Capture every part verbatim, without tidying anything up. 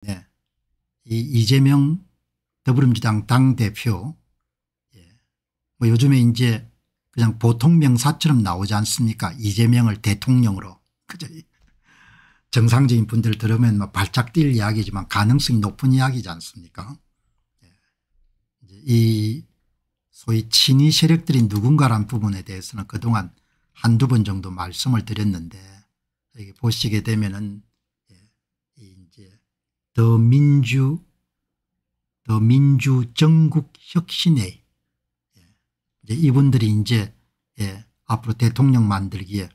네. 이 이재명 더불어민주당 당대표, 예. 뭐 요즘에 이제 그냥 보통 명사처럼 나오지 않습니까? 이재명을 대통령으로. 그죠? 정상적인 분들 들으면 막 발짝 뛸 이야기지만 가능성이 높은 이야기지 않습니까? 예. 이 소위 친위 세력들이 누군가란 부분에 대해서는 그동안 한두 번 정도 말씀을 드렸는데, 여기 보시게 되면은 이제 더 민주 더 민주 전국 혁신회의, 이제 이분들이 이제 예, 앞으로 대통령 만들기에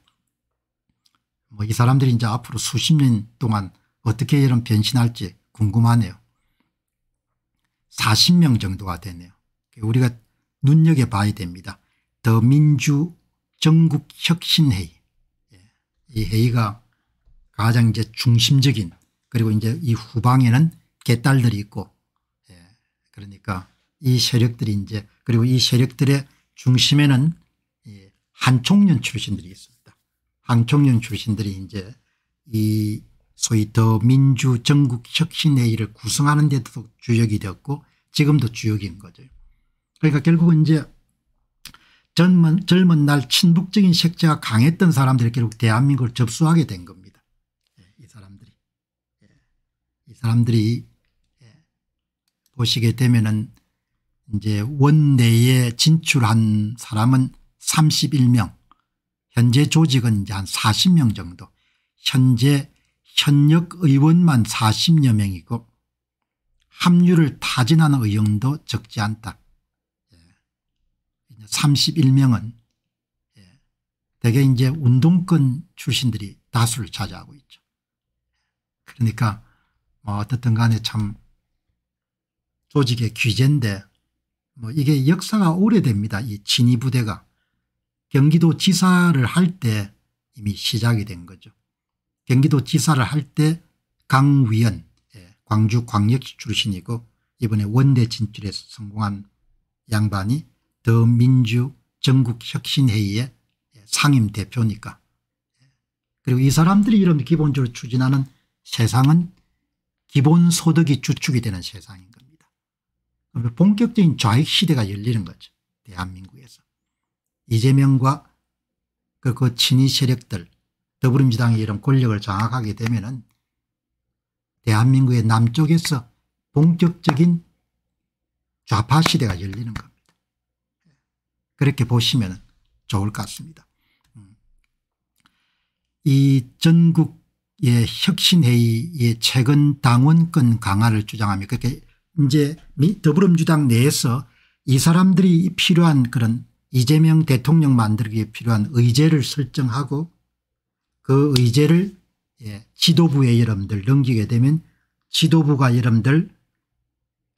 뭐 이 사람들이 이제 앞으로 수십 년 동안 어떻게 이런 변신할지 궁금하네요. 사십 명 정도가 되네요. 우리가 눈여겨봐야 됩니다. 더 민주 전국 혁신회의, 이 회의가 가장 이제 중심적인, 그리고 이제 이 후방에는 개딸들이 있고, 그러니까 이 세력들이 이제, 그리고 이 세력들의 중심에는 한총련 출신들이 있습니다. 한총련 출신들이 이제 이 소위 더 민주 전국 혁신회의를 구성하는 데도 주역이 되었고 지금도 주역인 거죠. 그러니까 결국은 이제 젊은, 젊은 날 친북적인 색채가 강했던 사람들이 결국 대한민국을 접수하게 된 겁니다. 이 사람들이. 이 사람들이 보시게 되면은 이제 원내에 진출한 사람은 삼십일 명, 현재 조직은 이제 한 사십 명 정도, 현재 현역 의원만 사십여 명이고 합류를 타진하는 의원도 적지 않다. 삼십일 명은 대개 이제 운동권 출신들이 다수를 차지하고 있죠. 그러니까 뭐 어떻든 간에 참 조직의 규제인데, 뭐 이게 역사가 오래됩니다. 이 친위 부대가 경기도 지사를 할 때 이미 시작이 된 거죠. 경기도 지사를 할 때 강위원, 광주 광역시 출신이고 이번에 원내 진출에서 성공한 양반이 더 민주 전국 혁신회의의 상임 대표니까. 그리고 이 사람들이 이런 기본적으로 추진하는 세상은 기본소득이 주축이 되는 세상인 겁니다. 본격적인 좌익 시대가 열리는 거죠. 대한민국에서. 이재명과 그, 그 친위 세력들, 더불어민주당이 이런 권력을 장악하게 되면은 대한민국의 남쪽에서 본격적인 좌파 시대가 열리는 겁니다. 그렇게 보시면 좋을 것 같습니다. 이 전국의 혁신회의의 최근 당원권 강화를 주장하며, 그렇게 이제 더불어민주당 내에서 이 사람들이 필요한 그런 이재명 대통령 만들기에 필요한 의제를 설정하고 그 의제를 예, 지도부에 여러분들 넘기게 되면, 지도부가 여러분들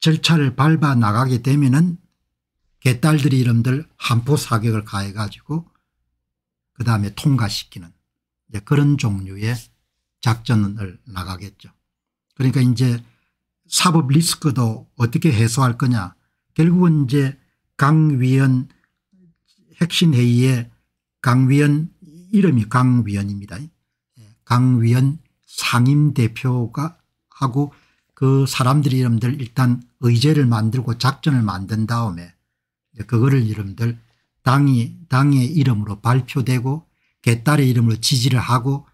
절차를 밟아 나가게 되면은 개딸들이 이름들 한포 사격을 가해가지고 그 다음에 통과시키는 이제 그런 종류의 작전을 나가겠죠. 그러니까 이제 사법 리스크도 어떻게 해소할 거냐. 결국은 이제 강위원 핵심회의에 강위원, 이름이 강위원입니다. 강위원 상임대표가 하고 그 사람들이 이름들 일단 의제를 만들고 작전을 만든 다음에 그거를 이름들 당이, 당의 이름으로 발표되고 개딸의 이름으로 지지를 하고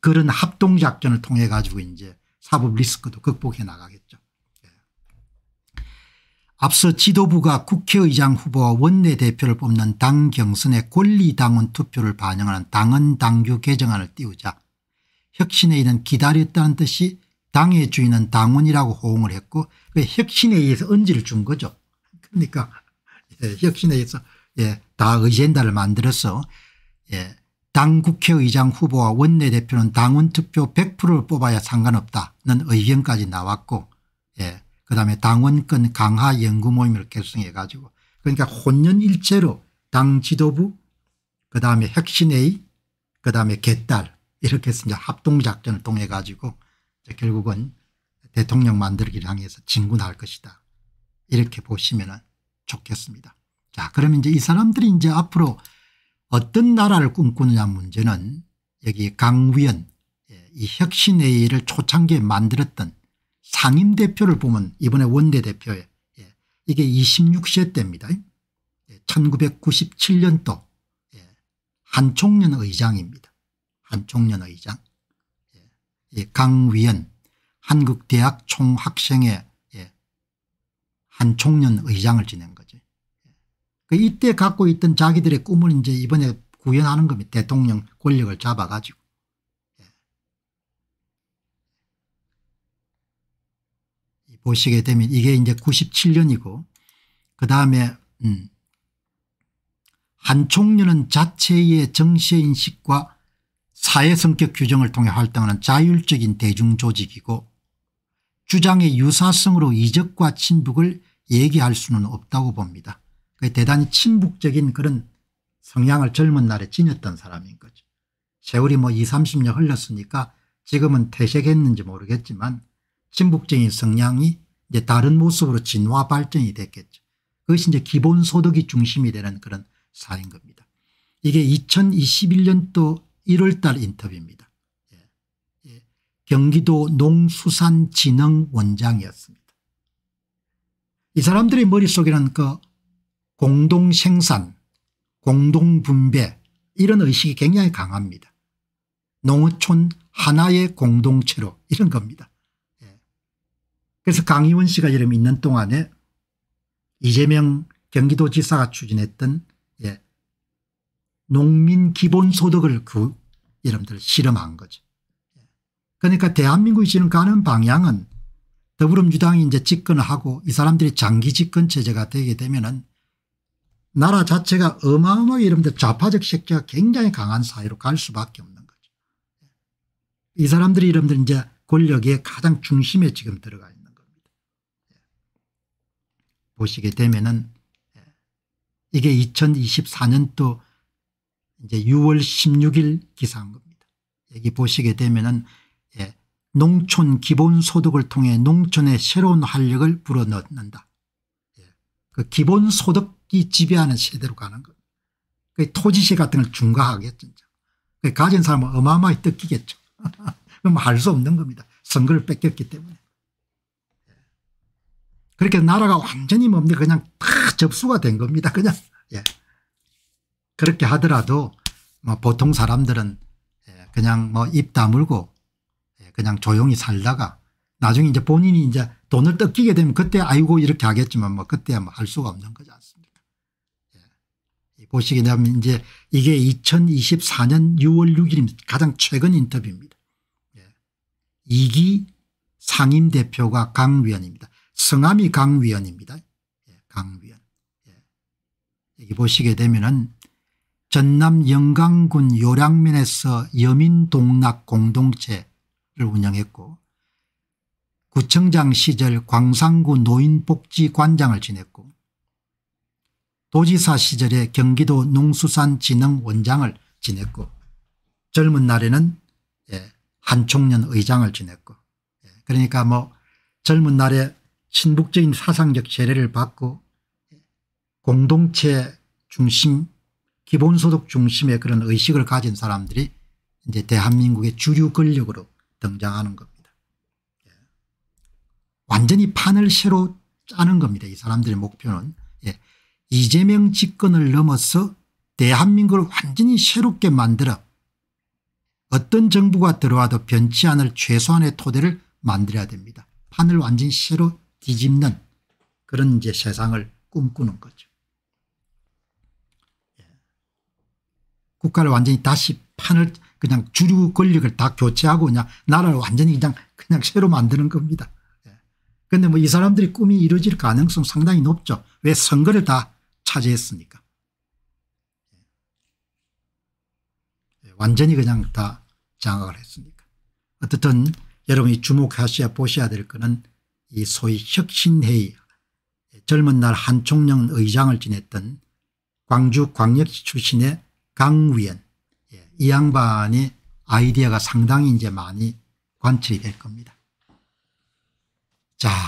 그런 합동작전을 통해 가지고 이제 사법 리스크도 극복해 나가겠죠. 예. 앞서 지도부가 국회의장 후보와 원내대표를 뽑는 당 경선의 권리당원 투표를 반영하는 당헌당규 개정안을 띄우자 혁신회의는 기다렸다는 뜻이 당의 주인은 당원이라고 호응을 했고, 그 혁신회의에서 은지를 준 거죠. 그러니까 예, 혁신회의에서 예, 다 의젠다를 만들어서 예, 당 국회의장 후보와 원내대표는 당원 투표 백 퍼센트를 뽑아야 상관없다는 의견까지 나왔고, 예, 그다음에 당원권 강화 연구 모임을 결성해 가지고, 그러니까 혼연일체로 당 지도부, 그다음에 혁신회의, 그다음에 개딸, 이렇게 해서 이제 합동작전을 통해 가지고 결국은 대통령 만들기를 향해서 진군할 것이다. 이렇게 보시면은 좋겠습니다. 자, 그러면 이제 이 사람들이 이제 앞으로 어떤 나라를 꿈꾸느냐 문제는, 여기 강위원, 이 혁신회의를 초창기에 만들었던 상임대표를 보면 이번에 원내대표에 이게 이십육 세 때입니다. 천구백구십칠 년도 한총련 의장입니다. 한총련 의장. 강위원 한국대학 총학생회 한총련 의장을 지낸 거죠. 이때 갖고 있던 자기들의 꿈을 이제 이번에 구현하는 겁니다. 대통령 권력을 잡아가지고. 보시게 되면 이게 이제 구십칠 년이고 그 다음에 음 한총련은 자체의 정치인식과 사회성격 규정을 통해 활동하는 자율적인 대중조직이고 주장의 유사성으로 이적과 친북을 얘기할 수는 없다고 봅니다. 대단히 친북적인 그런 성향을 젊은 날에 지녔던 사람인 거죠. 세월이 뭐 이삼십 년 흘렀으니까 지금은 퇴색했는지 모르겠지만 친북적인 성향이 이제 다른 모습으로 진화 발전이 됐겠죠. 그것이 이제 기본소득이 중심이 되는 그런 사인 겁니다. 이게 이천이십일 년도 일월 달 인터뷰입니다. 예. 예. 경기도 농수산진흥원장이었습니다. 이 사람들의 머릿속에는 그 공동생산, 공동분배 이런 의식이 굉장히 강합니다. 농어촌 하나의 공동체로 이런 겁니다. 그래서 강위원 씨가 이름 있는 동안에 이재명 경기도지사가 추진했던 예, 농민 기본소득을 그 이름들 실험한 거죠. 그러니까 대한민국이 지금 가는 방향은 더불어민주당이 이제 집권을 하고 이 사람들이 장기 집권 체제가 되게 되면은 나라 자체가 어마어마하게 이름들 좌파적 색채가 굉장히 강한 사회로 갈 수밖에 없는 거죠. 이 사람들이 이름들 이제 권력의 가장 중심에 지금 들어가 있는. 보시게 되면은 이게 이천이십사 년도 이제 유월 십육 일 기사한 겁니다. 여기 보시게 되면은 예, 농촌 기본소득을 통해 농촌의 새로운 활력을 불어넣는다. 예, 그 기본소득이 지배하는 세대로 가는 겁니다. 그 토지세 같은 걸 중과하겠죠. 그 가진 사람은 어마어마히 뜯기겠죠. 그럼 할 수 없는 겁니다. 선거를 뺏겼기 때문에. 그렇게 나라가 완전히 뭡니까 그냥 다 접수가 된 겁니다. 그냥 예. 그렇게 하더라도 뭐 보통 사람들은 예. 그냥 뭐 입 다물고 예. 그냥 조용히 살다가 나중에 이제 본인이 이제 돈을 뜯기게 되면 그때 아이고 이렇게 하겠지만 뭐 그때야 뭐 할 수가 없는 거지 않습니까? 예. 보시게 되면 이제 이게 이천이십사 년 유월 육 일입니다. 가장 최근 인터뷰입니다. 예. 이 기 상임대표가 강위원입니다. 성함이 강위원입니다. 강위원. 여기 보시게 되면은 전남 영강군 요량면에서 여민동락 공동체를 운영했고 구청장 시절 광산구 노인복지관장을 지냈고 도지사 시절에 경기도 농수산진흥원장을 지냈고 젊은 날에는 한총련 의장을 지냈고 그러니까 뭐 젊은 날에 친북적인 사상적 세례를 받고 공동체 중심, 기본소득 중심의 그런 의식을 가진 사람들이 이제 대한민국의 주류 권력으로 등장하는 겁니다. 예. 완전히 판을 새로 짜는 겁니다. 이 사람들의 목표는 예. 이재명 집권을 넘어서 대한민국을 완전히 새롭게 만들어 어떤 정부가 들어와도 변치 않을 최소한의 토대를 만들어야 됩니다. 판을 완전히 새로 뒤집는 그런 이제 세상을 꿈꾸는 거죠. 예. 국가를 완전히 다시 판을 그냥 주류 권력을 다 교체하고 그냥 나라를 완전히 그냥 그냥 새로 만드는 겁니다. 그런데 예. 뭐 이 사람들이 꿈이 이루어질 가능성 상당히 높죠. 왜 선거를 다 차지했으니까. 예. 완전히 그냥 다 장악을 했으니까. 어쨌든 여러분이 주목하셔야 보셔야 될 것은 이 소위 혁신회의 젊은 날 한총련 의장을 지냈던 광주광역시 출신의 강위원 예, 이 양반의 아이디어가 상당히 이제 많이 관찰이 될 겁니다. 자.